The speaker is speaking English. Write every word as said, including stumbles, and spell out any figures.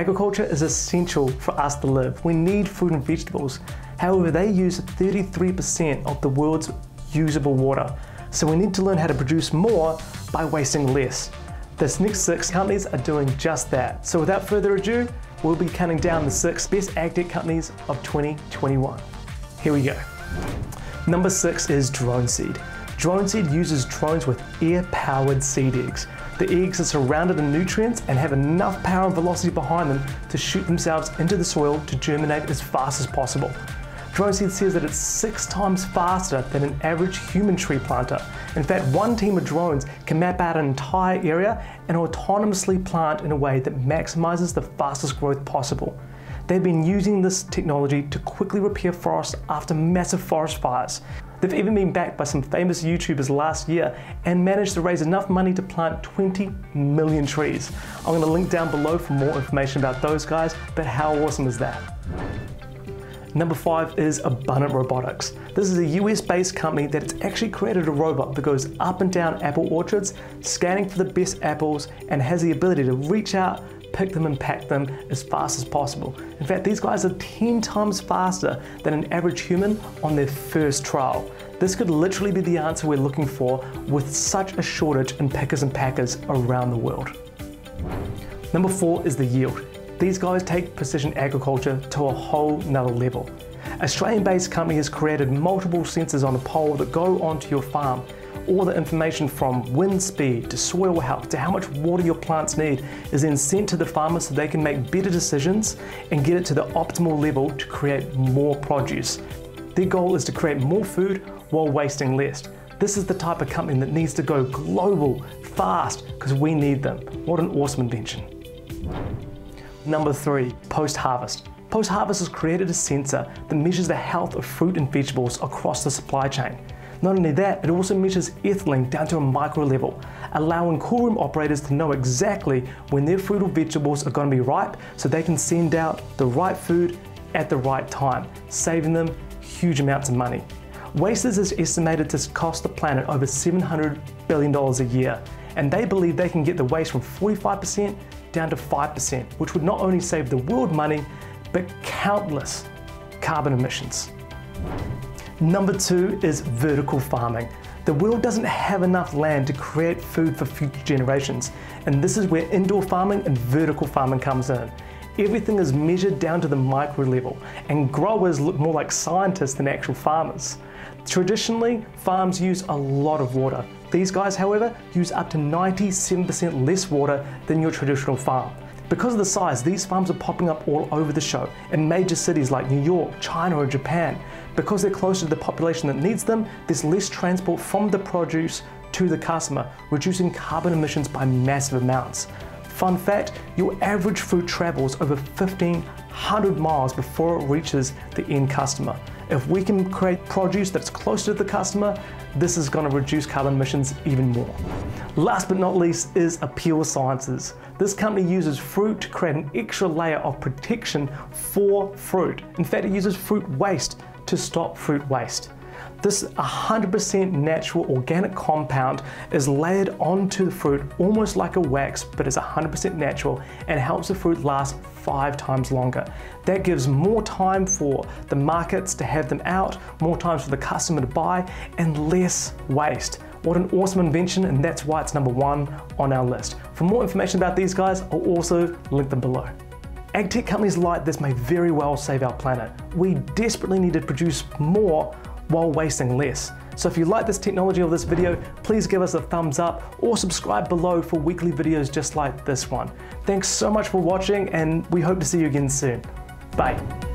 Agriculture is essential for us to live. We need food and vegetables. However, they use thirty-three percent of the world's usable water. So we need to learn how to produce more by wasting less. This next six companies are doing just that. So without further ado, we'll be counting down the six best agtech companies of twenty twenty-one. Here we go. Number six is Droneseed. Droneseed uses drones with air-powered seed eggs. The eggs are surrounded in nutrients and have enough power and velocity behind them to shoot themselves into the soil to germinate as fast as possible. Droneseed says that it's six times faster than an average human tree planter. In fact, one team of drones can map out an entire area and autonomously plant in a way that maximizes the fastest growth possible. They've been using this technology to quickly repair forests after massive forest fires. They've even been backed by some famous YouTubers last year and managed to raise enough money to plant twenty million trees. I'm going to link down below for more information about those guys, but how awesome is that? Number five is Abundant Robotics. This is a U S-based company that's actually created a robot that goes up and down apple orchards, scanning for the best apples, and has the ability to reach out, pick them and pack them as fast as possible. In fact, these guys are ten times faster than an average human on their first trial. This could literally be the answer we're looking for with such a shortage in pickers and packers around the world. Number four is The Yield. These guys take precision agriculture to a whole nother level. Australian-based company has created multiple sensors on a pole that go onto your farm. All the information from wind speed to soil health to how much water your plants need is then sent to the farmer so they can make better decisions and get it to the optimal level to create more produce. Their goal is to create more food while wasting less. This is the type of company that needs to go global fast because we need them. What an awesome invention. Number three, post-harvest. Post-harvest has created a sensor that measures the health of fruit and vegetables across the supply chain. Not only that, it also measures ethylene down to a micro level, allowing cool room operators to know exactly when their fruit or vegetables are going to be ripe so they can send out the right food at the right time, saving them huge amounts of money. Wastage is estimated to cost the planet over seven hundred billion dollars a year, and they believe they can get the waste from forty-five percent down to five percent, which would not only save the world money, but countless carbon emissions. Number two is vertical farming. The world doesn't have enough land to create food for future generations, and this is where indoor farming and vertical farming comes in. Everything is measured down to the micro level, and growers look more like scientists than actual farmers. Traditionally, farms use a lot of water. These guys, however, use up to ninety-seven percent less water than your traditional farm. Because of the size, these farms are popping up all over the show in major cities like New York, China, and Japan. Because they're closer to the population that needs them, there's less transport from the produce to the customer, reducing carbon emissions by massive amounts. Fun fact, your average fruit travels over fifteen hundred miles before it reaches the end customer. If we can create produce that's closer to the customer, this is going to reduce carbon emissions even more. Last but not least is Apeel Sciences. This company uses fruit to create an extra layer of protection for fruit. In fact, it uses fruit waste to stop fruit waste. This one hundred percent natural organic compound is layered onto the fruit almost like a wax, but it's one hundred percent natural and helps the fruit last five times longer. That gives more time for the markets to have them out, more time for the customer to buy, and less waste. What an awesome invention, and that's why it's number one on our list. For more information about these guys, I'll also link them below. Agtech companies like this may very well save our planet. We desperately need to produce more while wasting less. So if you like this technology or this video, please give us a thumbs up or subscribe below for weekly videos just like this one. Thanks so much for watching, and we hope to see you again soon. Bye.